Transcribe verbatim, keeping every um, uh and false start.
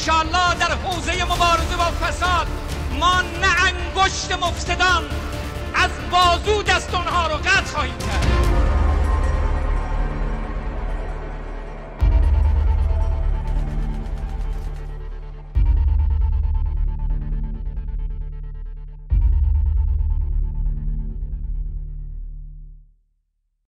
انشاءالله در حوزه مبارزه با فساد ما نه انگشت مفسدان از بازو دست اونها رو قطع خواهیم کرد.